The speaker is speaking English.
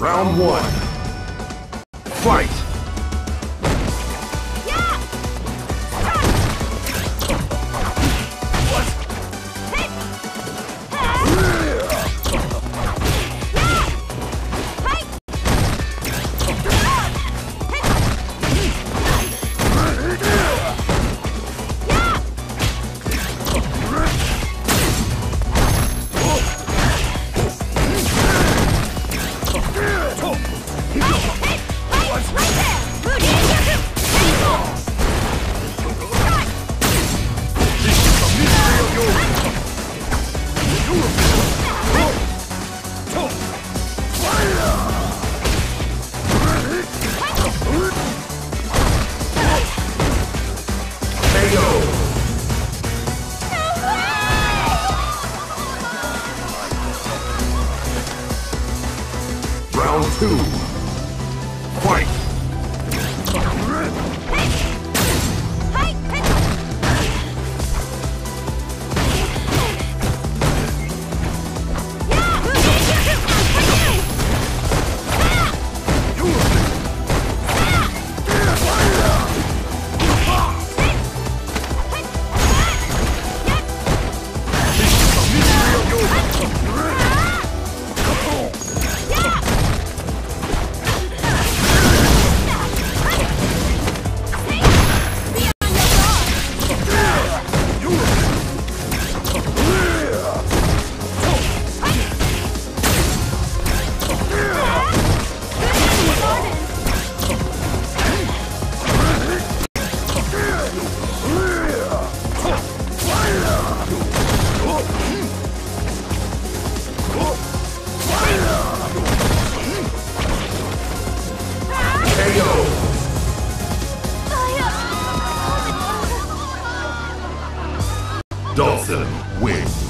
Round one. Fight! Two, fight! Dolphin wins.